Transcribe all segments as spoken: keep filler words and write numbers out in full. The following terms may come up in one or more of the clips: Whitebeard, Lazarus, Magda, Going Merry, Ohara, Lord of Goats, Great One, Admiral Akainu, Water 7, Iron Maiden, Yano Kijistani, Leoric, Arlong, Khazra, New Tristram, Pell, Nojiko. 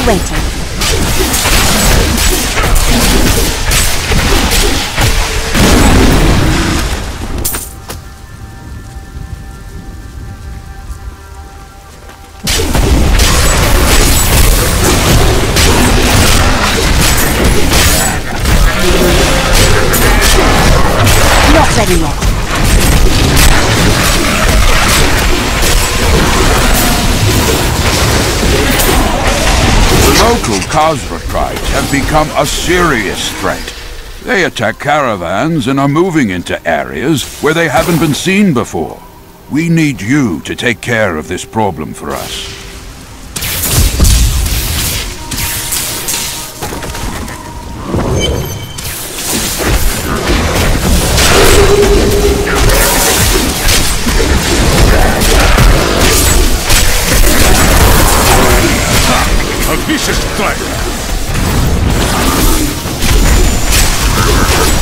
still waiting. Not ready yet. Local Khazra tribes have become a serious threat. They attack caravans and are moving into areas where they haven't been seen before. We need you to take care of this problem for us.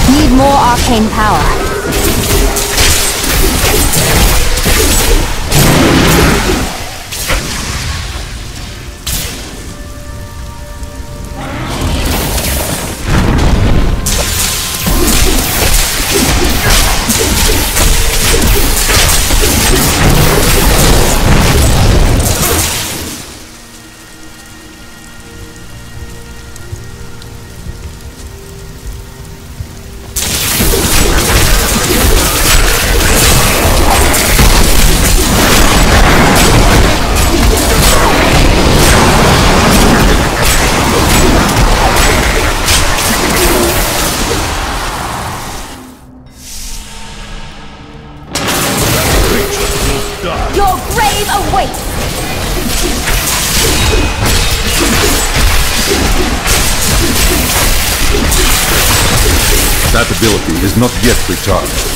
Need more arcane power. That ability is not yet recharged.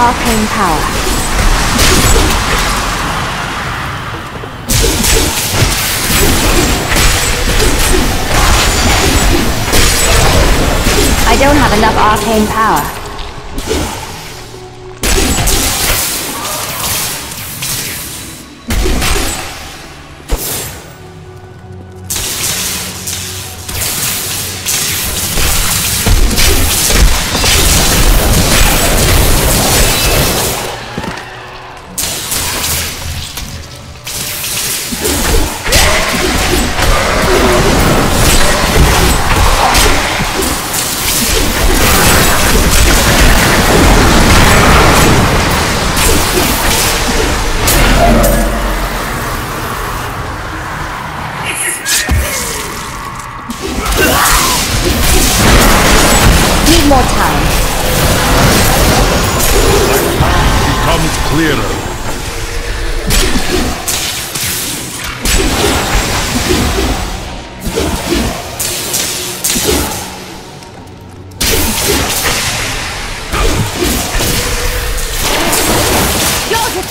Arcane power. I don't have enough arcane power.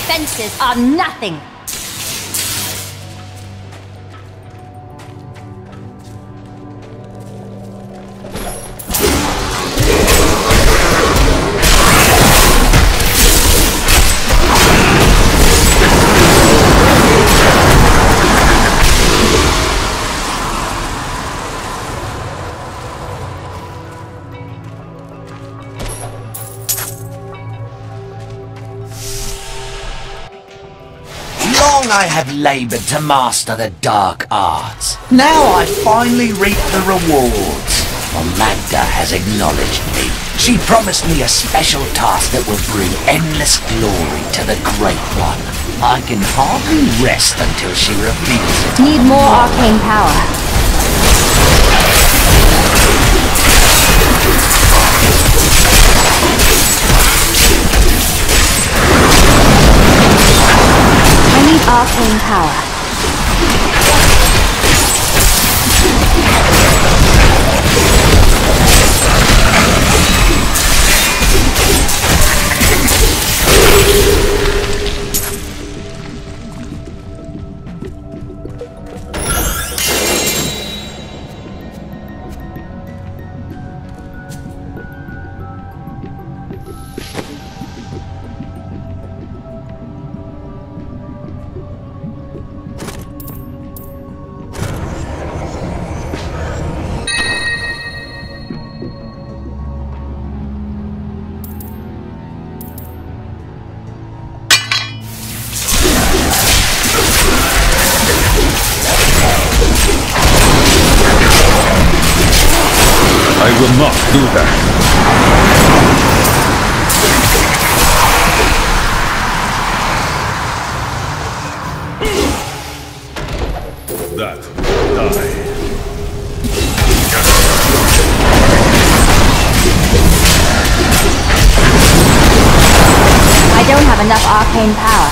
Defenses are nothing. and I have labored to master the dark arts. Now I finally reap the rewards. Well, Magda has acknowledged me. She promised me a special task that will bring endless glory to the Great One. I can hardly rest until she reveals it. Need more arcane power. Arcane power. I will not do that. That die. I don't have enough arcane power.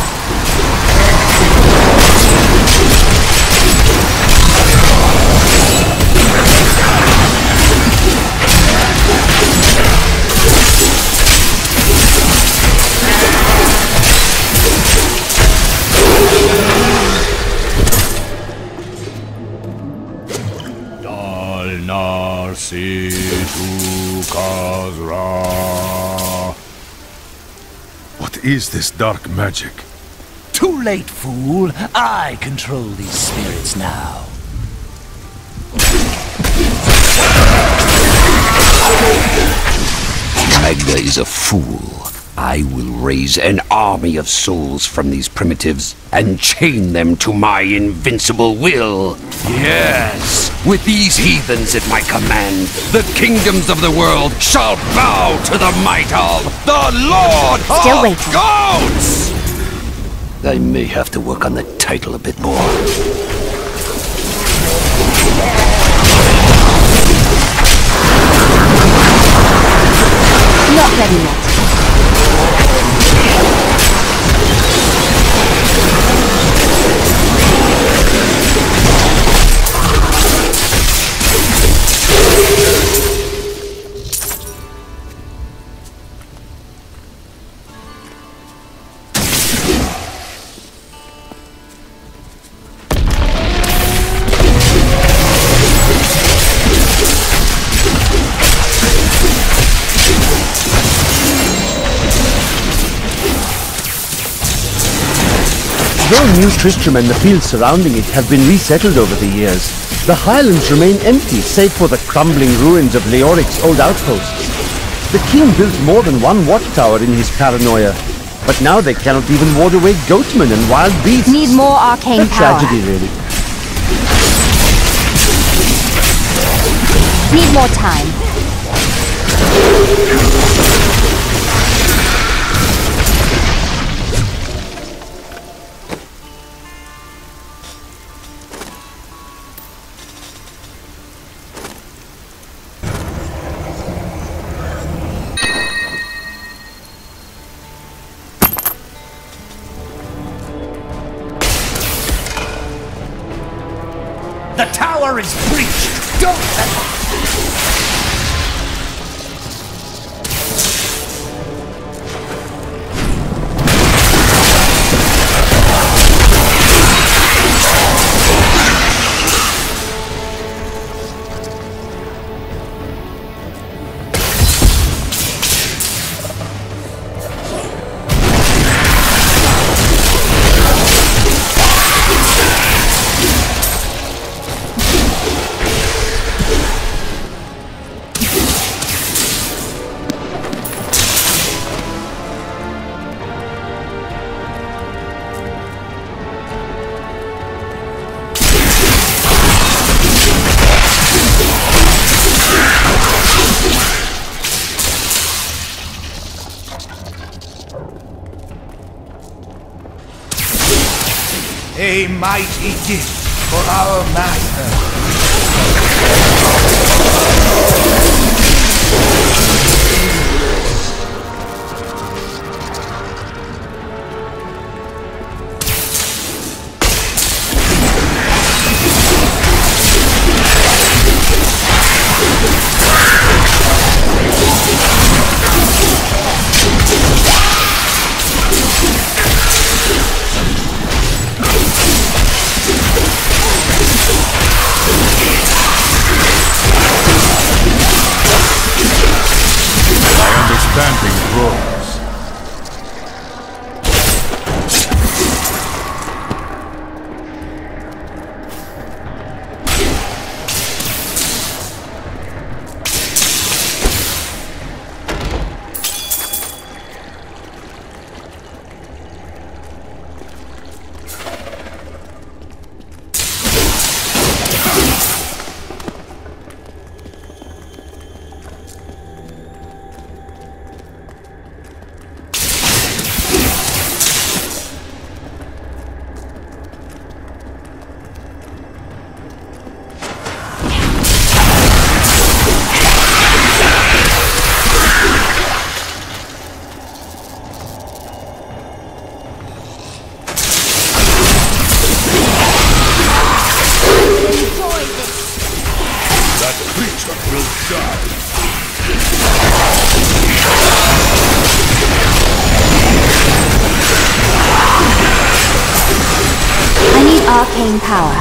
See to Khazra. What is this dark magic? Too late, fool. I control these spirits now. Magda is a fool. I will raise an army of souls from these primitives and chain them to my invincible will. Yes! With these heathens at my command, the kingdoms of the world shall bow to the might of the Lord of Goats! I may have to work on the title a bit more. Not ready yet. Though New Tristram and the fields surrounding it have been resettled over the years, the highlands remain empty save for the crumbling ruins of Leoric's old outposts. The king built more than one watchtower in his paranoia, but now they cannot even ward away goatmen and wild beasts. Need more arcane power. A tragedy, really. Need more time. The tower is breached! Don't let them! a mighty gift for our master. Arcane power.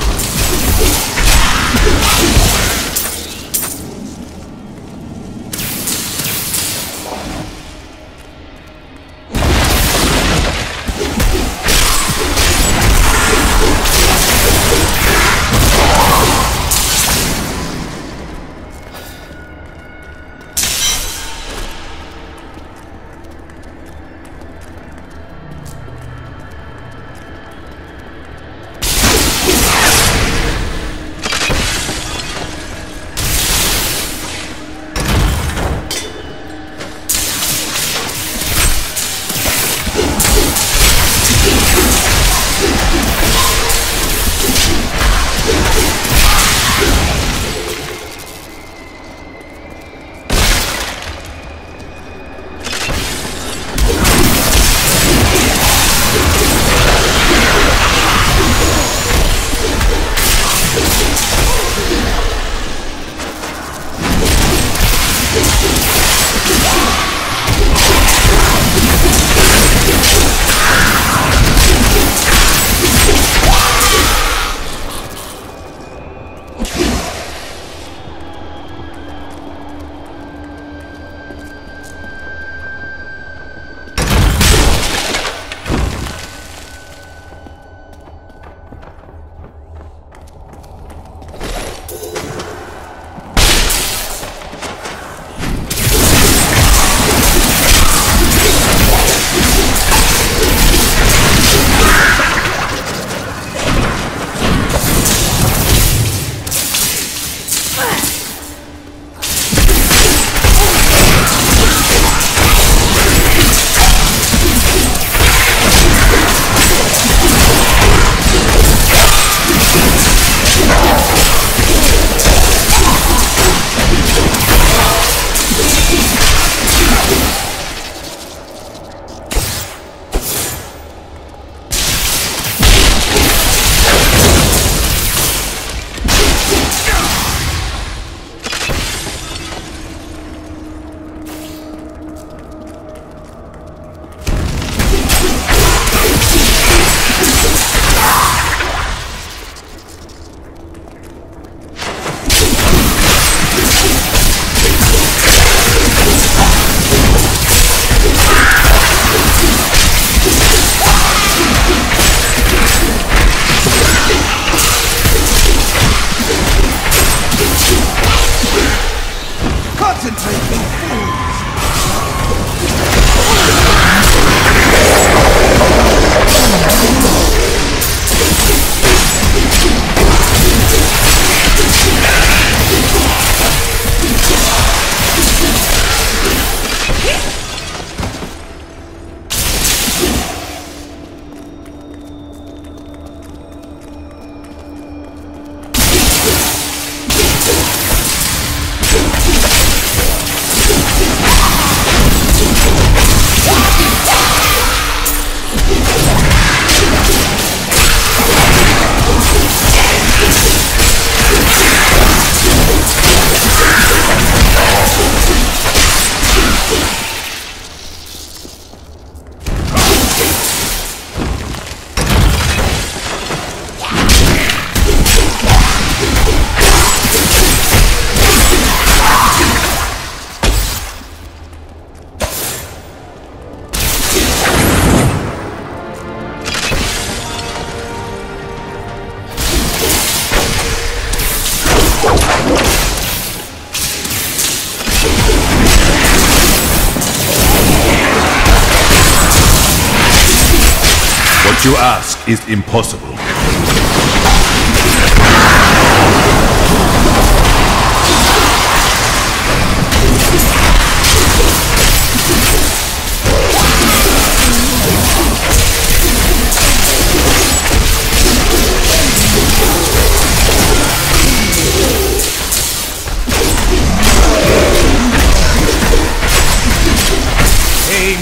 What you ask is impossible.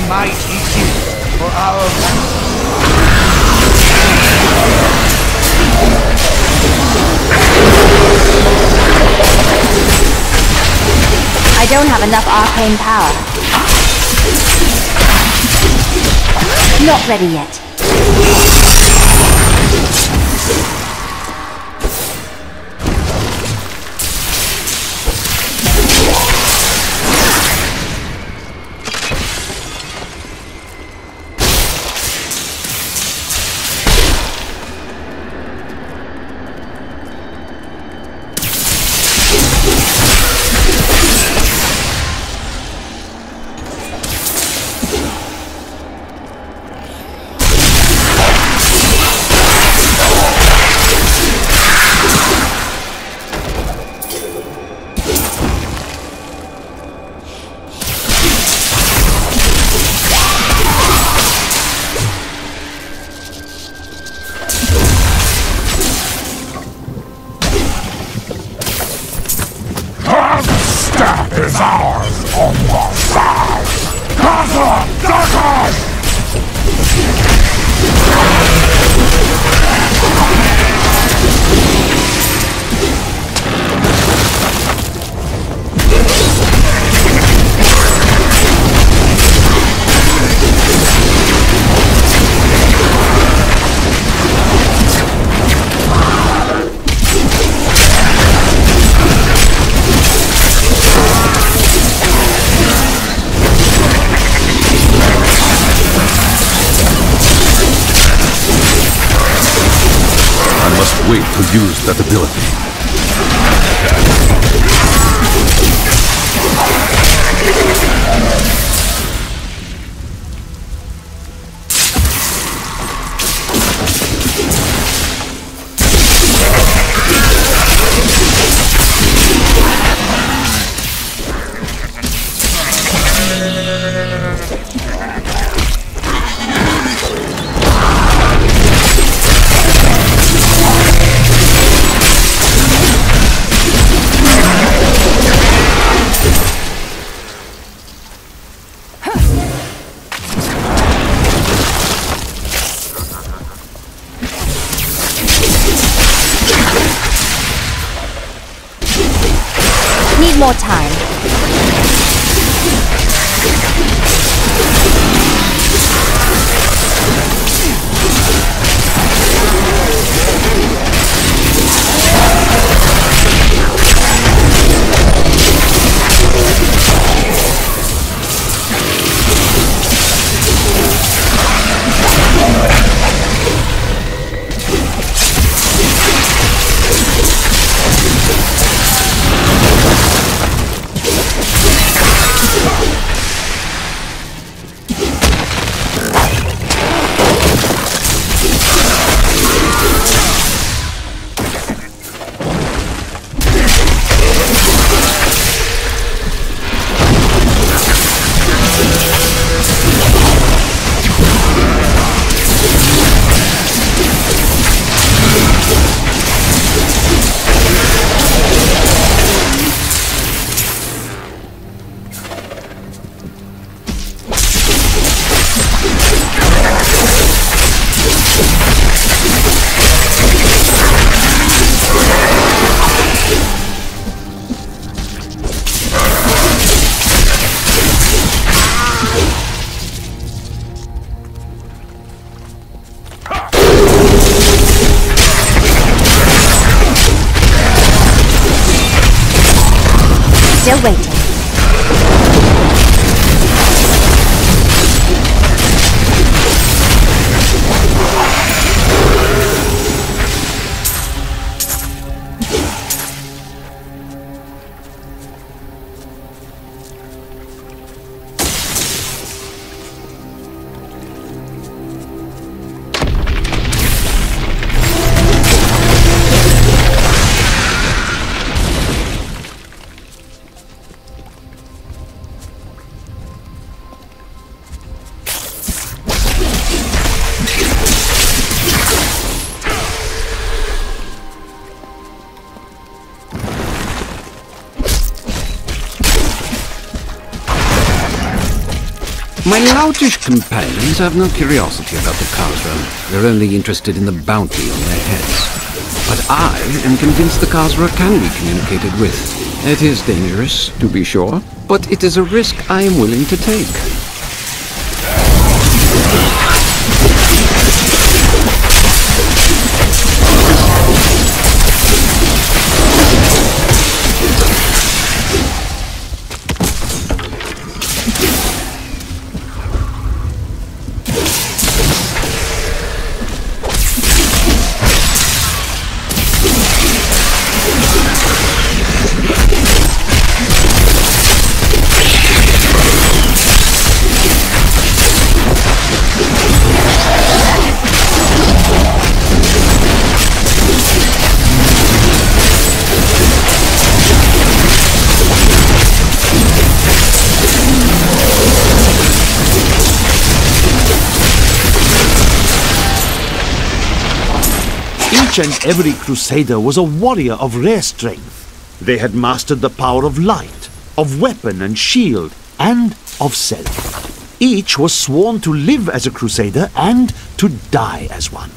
Might eat you for our I don't have enough arcane power. Not ready yet. Use that ability. More time. Still waiting. My loutish companions have no curiosity about the Khazra. They're only interested in the bounty on their heads. But I am convinced the Khazra can be communicated with. It is dangerous, to be sure, but it is a risk I am willing to take. Each and every crusader was a warrior of rare strength. They had mastered the power of light, of weapon and shield, and of self. Each was sworn to live as a crusader and to die as one.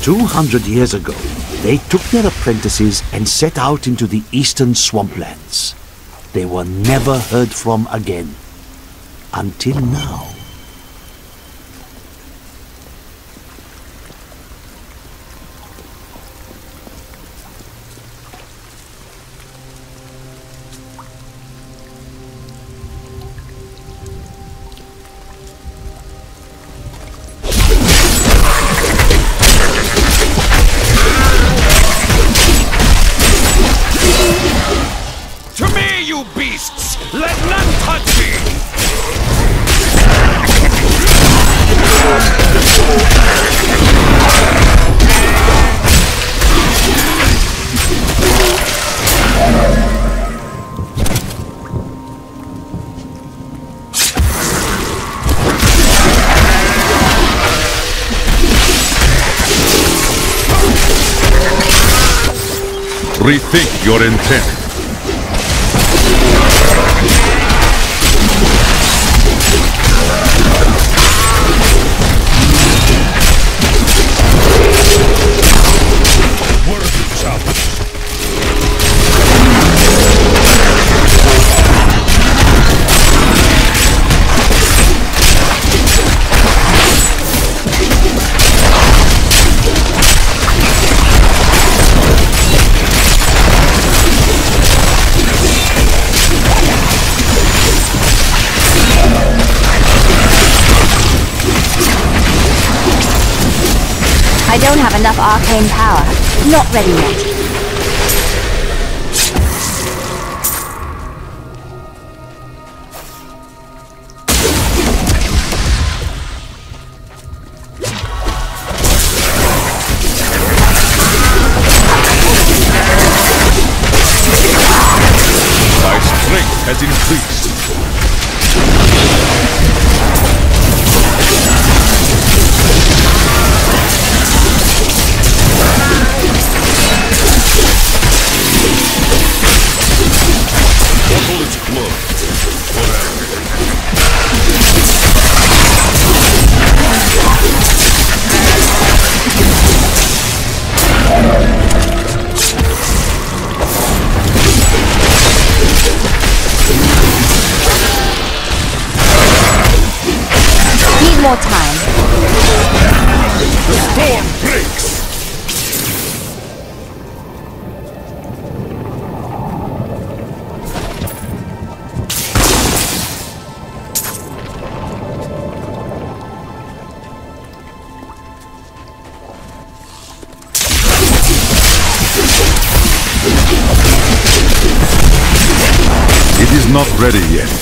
Two hundred years ago, they took their apprentices and set out into the eastern swamplands. They were never heard from again. Until now. Rethink your intent. I don't have enough arcane power. Not ready yet. My strength has increased. More time. The storm breaks. It is not ready yet.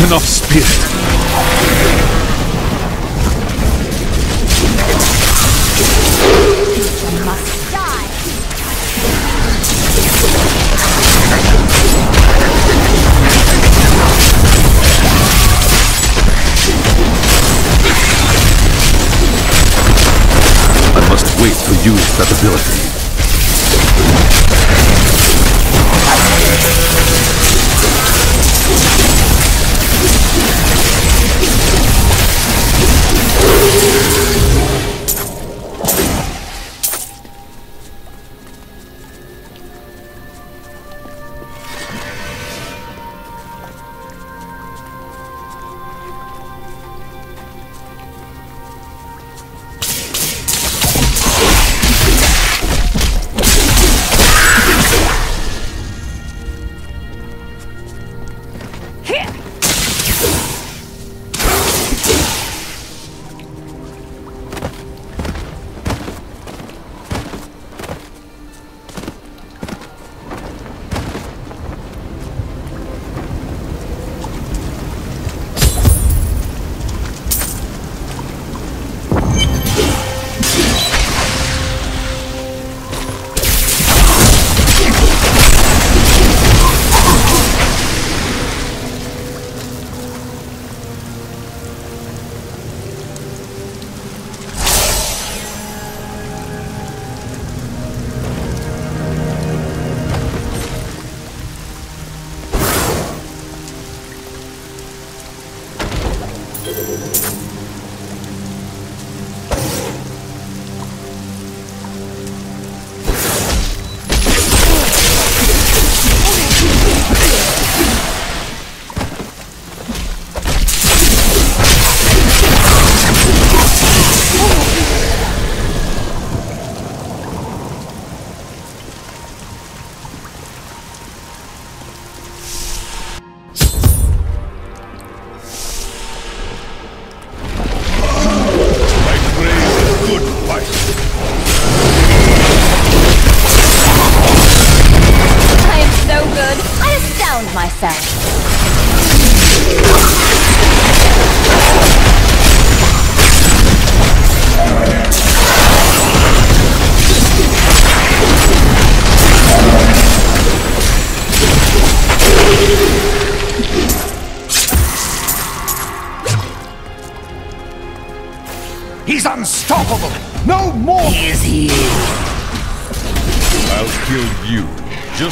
not enough spirit. To use that ability.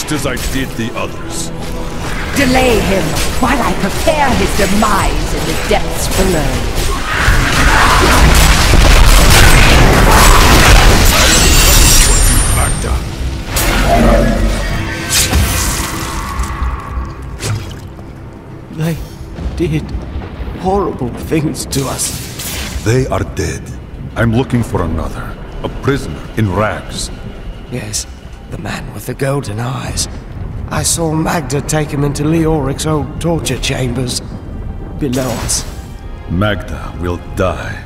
As I did the others. Delay him while I prepare his demise in the depths below. They did horrible things to us. They are dead. I'm looking for another. A prisoner in rags. Yes. The man with the golden eyes. I saw Magda take him into Leoric's old torture chambers below us. Magda will die.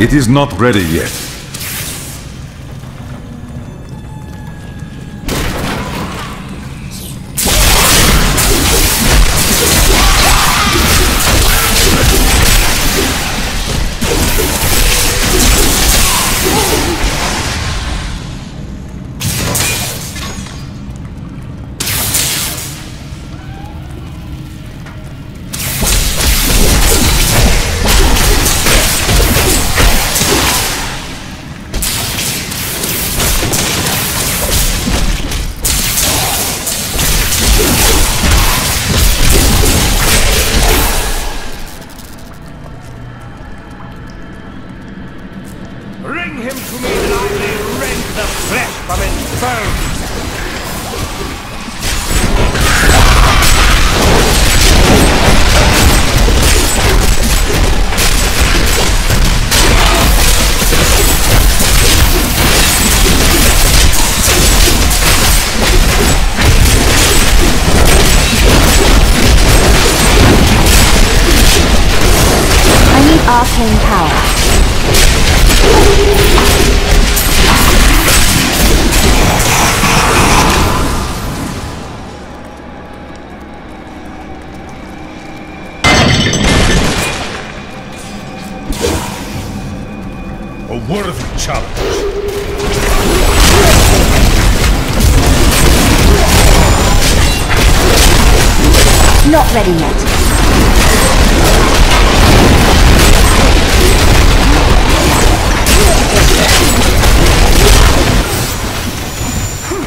It is not ready yet.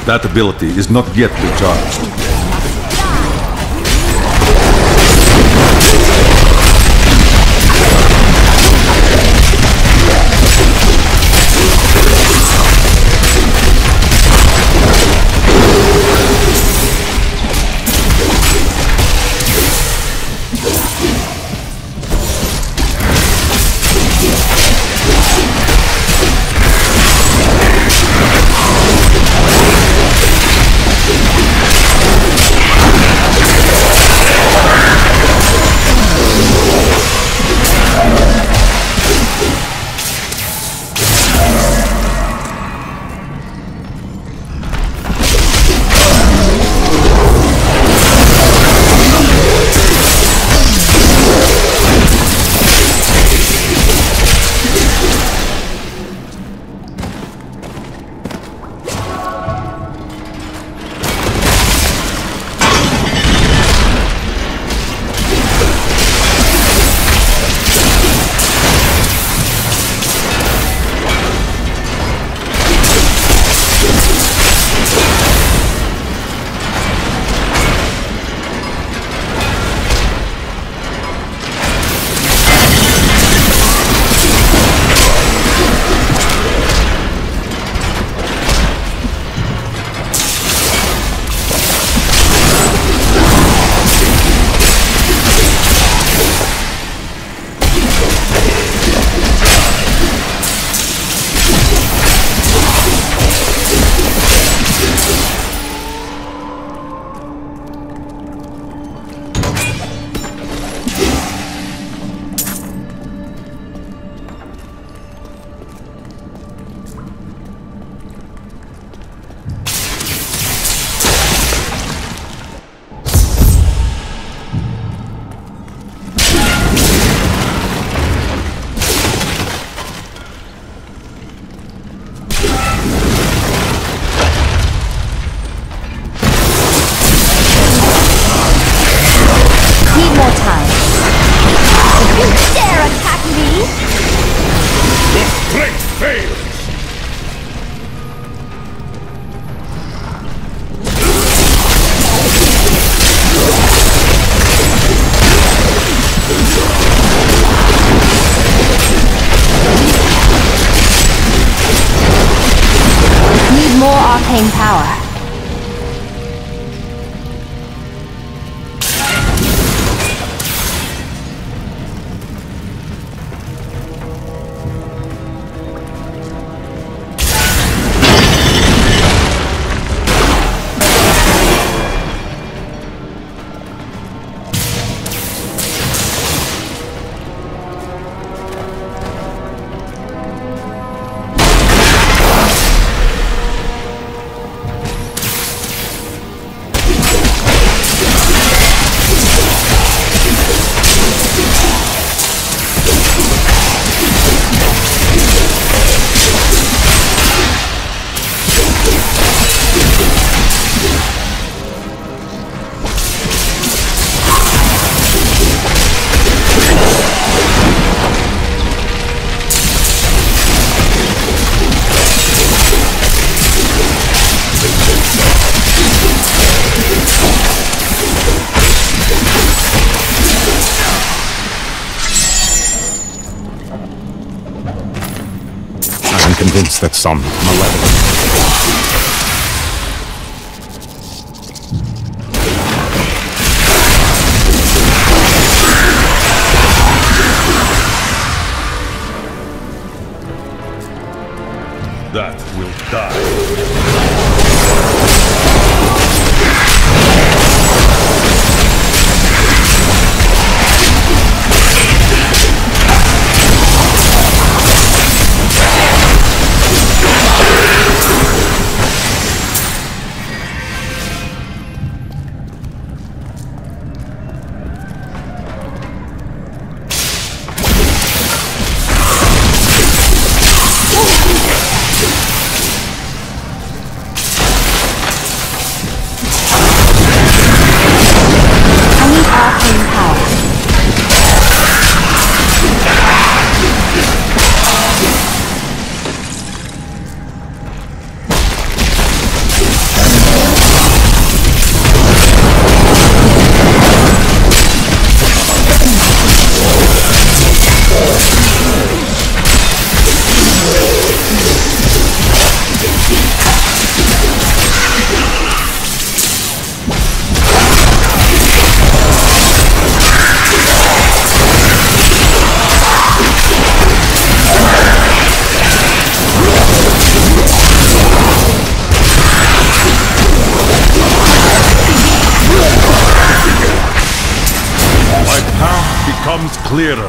That ability is not yet recharged. convinced that some malevolent... That will clearer.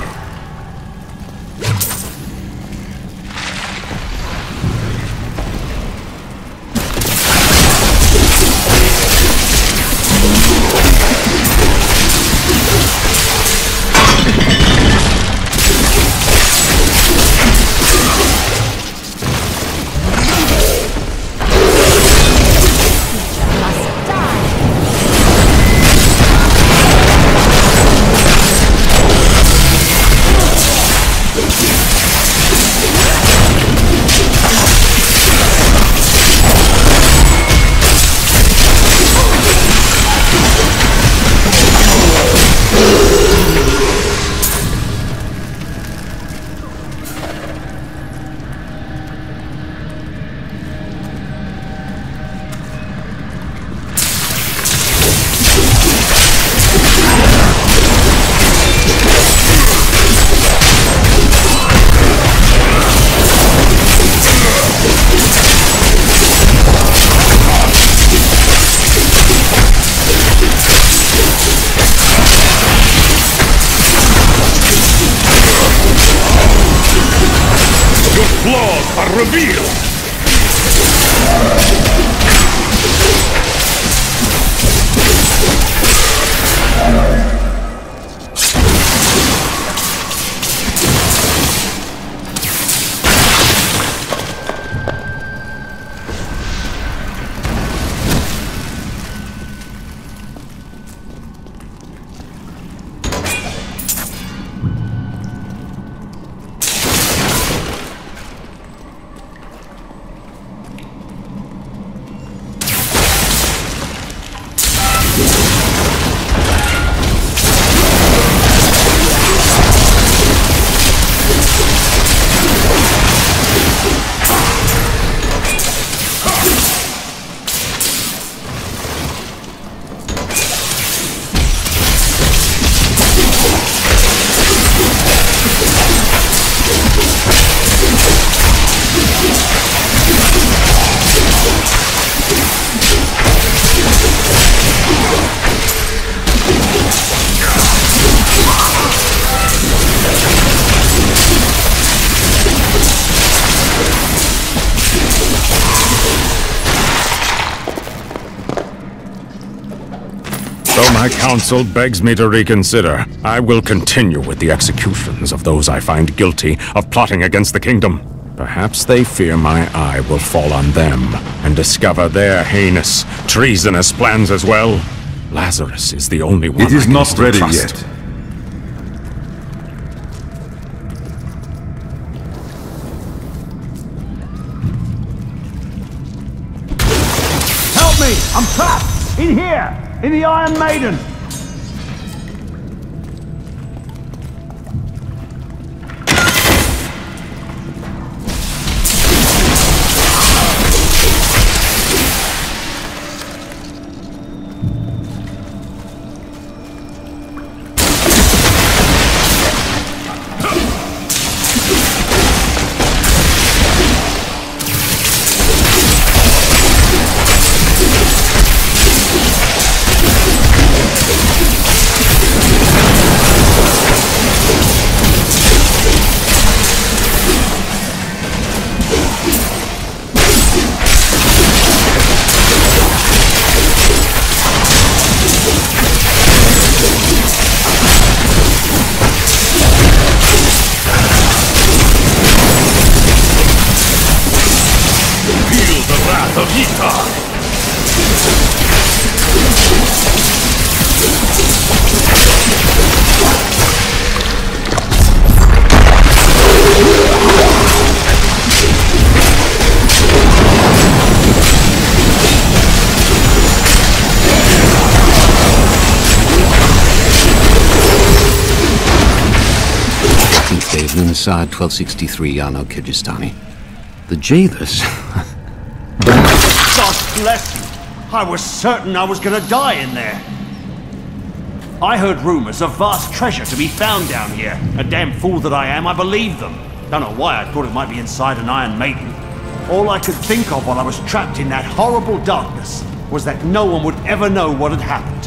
My counsel begs me to reconsider. I will continue with the executions of those I find guilty of plotting against the kingdom. Perhaps they fear my eye will fall on them and discover their heinous, treasonous plans as well. Lazarus is the only one I can still trust. It is not ready yet. Help me! I'm trapped! In here! In the Iron Maiden! Inside twelve sixty-three, Yano Kijistani. The Jathers. God bless you! I was certain I was gonna die in there. I heard rumors of vast treasure to be found down here. A damn fool that I am, I believed them. Don't know why I thought it might be inside an Iron Maiden. All I could think of while I was trapped in that horrible darkness was that no one would ever know what had happened.